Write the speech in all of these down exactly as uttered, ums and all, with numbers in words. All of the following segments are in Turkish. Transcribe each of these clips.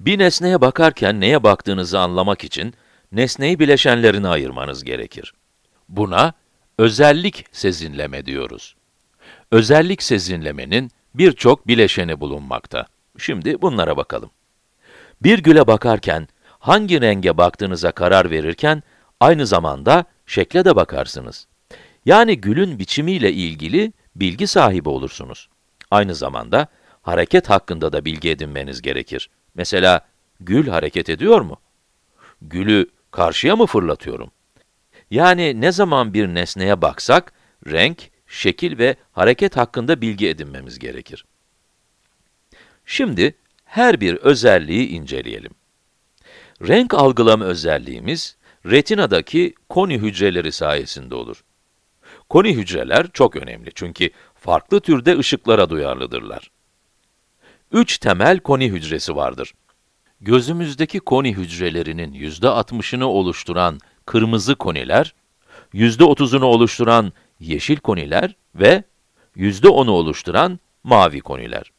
Bir nesneye bakarken neye baktığınızı anlamak için nesneyi bileşenlerine ayırmanız gerekir. Buna özellik sezinleme diyoruz. Özellik sezinlemenin birçok bileşeni bulunmakta. Şimdi bunlara bakalım. Bir güle bakarken, hangi renge baktığınıza karar verirken, aynı zamanda şekle de bakarsınız. Yani gülün biçimiyle ilgili bilgi sahibi olursunuz. Aynı zamanda hareket hakkında da bilgi edinmeniz gerekir. Mesela, gül hareket ediyor mu? Gülü karşıya mı fırlatıyorum? Yani ne zaman bir nesneye baksak, renk, şekil ve hareket hakkında bilgi edinmemiz gerekir. Şimdi, her bir özelliği inceleyelim. Renk algılama özelliğimiz, retinadaki koni hücreleri sayesinde olur. Koni hücreler çok önemli çünkü farklı türde ışıklara duyarlıdırlar. Üç temel koni hücresi vardır. Gözümüzdeki koni hücrelerinin yüzde altmışını oluşturan kırmızı koniler, yüzde otuzunu oluşturan yeşil koniler ve yüzde onu oluşturan mavi koniler.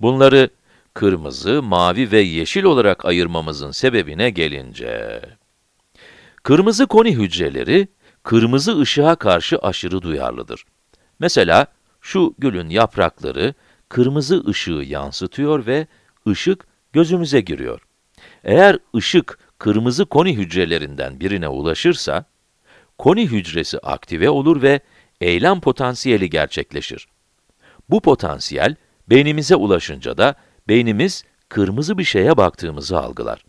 Bunları kırmızı, mavi ve yeşil olarak ayırmamızın sebebine gelince, kırmızı koni hücreleri, kırmızı ışığa karşı aşırı duyarlıdır. Mesela, şu gülün yaprakları, kırmızı ışığı yansıtıyor ve ışık gözümüze giriyor. Eğer ışık kırmızı koni hücrelerinden birine ulaşırsa, koni hücresi aktive olur ve eylem potansiyeli gerçekleşir. Bu potansiyel, beynimize ulaşınca da beynimiz kırmızı bir şeye baktığımızı algılar.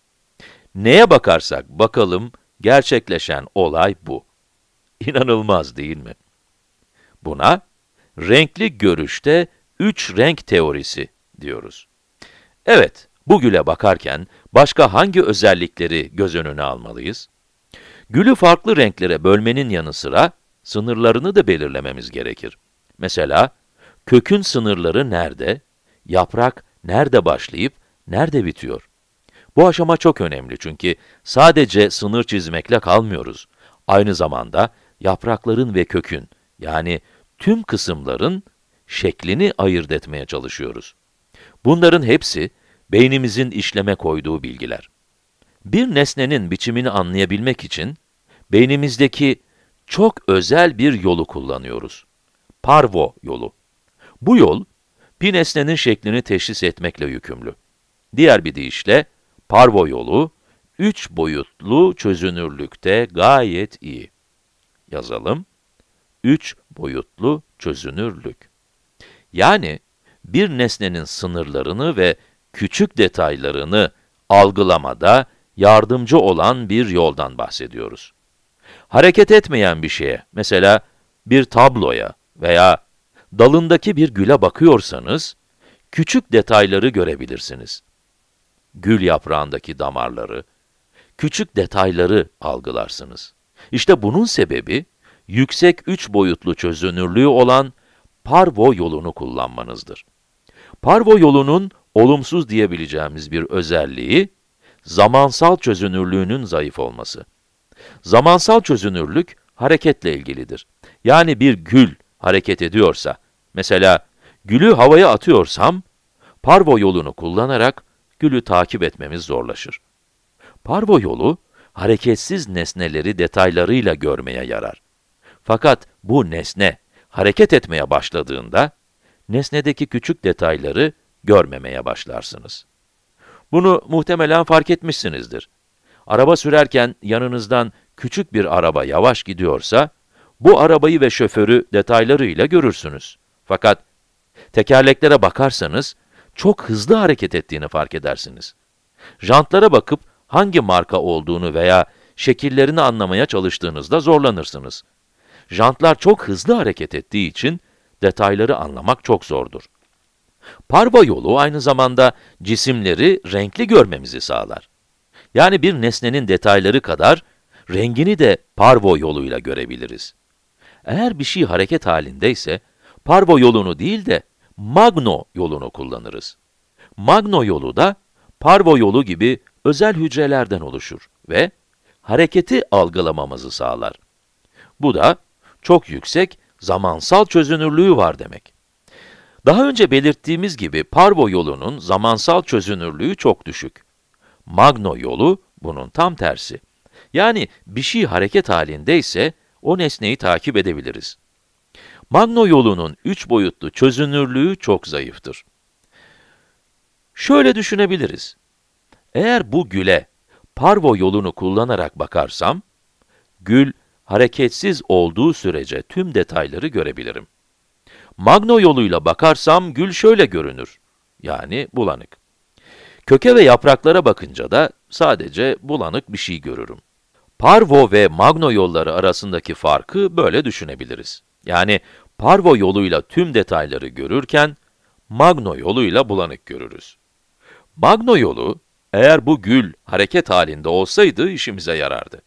Neye bakarsak bakalım, gerçekleşen olay bu. İnanılmaz değil mi? Buna, renkli görüşte üç renk teorisi diyoruz. Evet, bu güle bakarken başka hangi özellikleri göz önüne almalıyız? Gülü farklı renklere bölmenin yanı sıra sınırlarını da belirlememiz gerekir. Mesela, kökün sınırları nerede, yaprak nerede başlayıp nerede bitiyor? Bu aşama çok önemli çünkü sadece sınır çizmekle kalmıyoruz. Aynı zamanda yaprakların ve kökün, yani tüm kısımların şeklini ayırt etmeye çalışıyoruz. Bunların hepsi beynimizin işleme koyduğu bilgiler. Bir nesnenin biçimini anlayabilmek için beynimizdeki çok özel bir yolu kullanıyoruz. Parvo yolu. Bu yol, bir nesnenin şeklini teşhis etmekle yükümlü. Diğer bir deyişle, parvo yolu, üç boyutlu çözünürlükte gayet iyi. Yazalım, üç boyutlu çözünürlük. Yani, bir nesnenin sınırlarını ve küçük detaylarını algılamada yardımcı olan bir yoldan bahsediyoruz. Hareket etmeyen bir şeye, mesela bir tabloya veya dalındaki bir güle bakıyorsanız, küçük detayları görebilirsiniz. Gül yaprağındaki damarları, küçük detayları algılarsınız. İşte bunun sebebi, yüksek üç boyutlu çözünürlüğü olan parvo yolunu kullanmanızdır. Parvo yolunun olumsuz diyebileceğimiz bir özelliği, zamansal çözünürlüğünün zayıf olması. Zamansal çözünürlük, hareketle ilgilidir. Yani bir gül hareket ediyorsa, mesela gülü havaya atıyorsam, parvo yolunu kullanarak gülü takip etmemiz zorlaşır. Parvo yolu, hareketsiz nesneleri detaylarıyla görmeye yarar. Fakat bu nesne, hareket etmeye başladığında, nesnedeki küçük detayları görmemeye başlarsınız. Bunu muhtemelen fark etmişsinizdir. Araba sürerken yanınızdan küçük bir araba yavaş gidiyorsa, bu arabayı ve şoförü detaylarıyla görürsünüz. Fakat tekerleklere bakarsanız, çok hızlı hareket ettiğini fark edersiniz. Jantlara bakıp hangi marka olduğunu veya şekillerini anlamaya çalıştığınızda zorlanırsınız. Jantlar çok hızlı hareket ettiği için detayları anlamak çok zordur. Parvo yolu aynı zamanda cisimleri renkli görmemizi sağlar. Yani bir nesnenin detayları kadar rengini de parvo yoluyla görebiliriz. Eğer bir şey hareket halindeyse, parvo yolunu değil de magno yolunu kullanırız. Magno yolu da parvo yolu gibi özel hücrelerden oluşur ve hareketi algılamamızı sağlar. Bu da çok yüksek zamansal çözünürlüğü var demek. Daha önce belirttiğimiz gibi parbo yolunun zamansal çözünürlüğü çok düşük. Magno yolu bunun tam tersi. Yani bir şey hareket halindeyse o nesneyi takip edebiliriz. Magno yolunun üç boyutlu çözünürlüğü çok zayıftır. Şöyle düşünebiliriz. Eğer bu güle parvo yolunu kullanarak bakarsam, gül hareketsiz olduğu sürece tüm detayları görebilirim. Magno yoluyla bakarsam gül şöyle görünür, yani bulanık. Köke ve yapraklara bakınca da sadece bulanık bir şey görürüm. Parvo ve Magno yolları arasındaki farkı böyle düşünebiliriz. Yani parvo yoluyla tüm detayları görürken, Magno yoluyla bulanık görürüz. Magno yolu, eğer bu gül hareket halinde olsaydı işimize yarardı.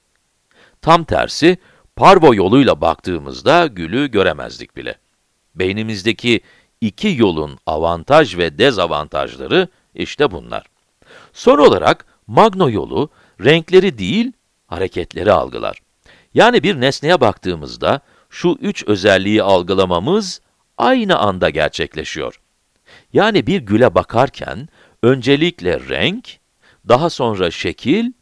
Tam tersi, parvo yoluyla baktığımızda gülü göremezdik bile. Beynimizdeki iki yolun avantaj ve dezavantajları işte bunlar. Son olarak Magno yolu renkleri değil, hareketleri algılar. Yani bir nesneye baktığımızda şu üç özelliği algılamamız aynı anda gerçekleşiyor. Yani bir güle bakarken öncelikle renk, daha sonra şekil,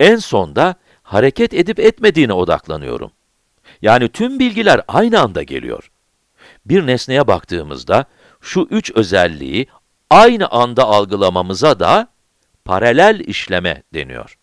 en sonda hareket edip etmediğine odaklanıyorum. Yani tüm bilgiler aynı anda geliyor. Bir nesneye baktığımızda şu üç özelliği aynı anda algılamamıza da paralel işleme deniyor.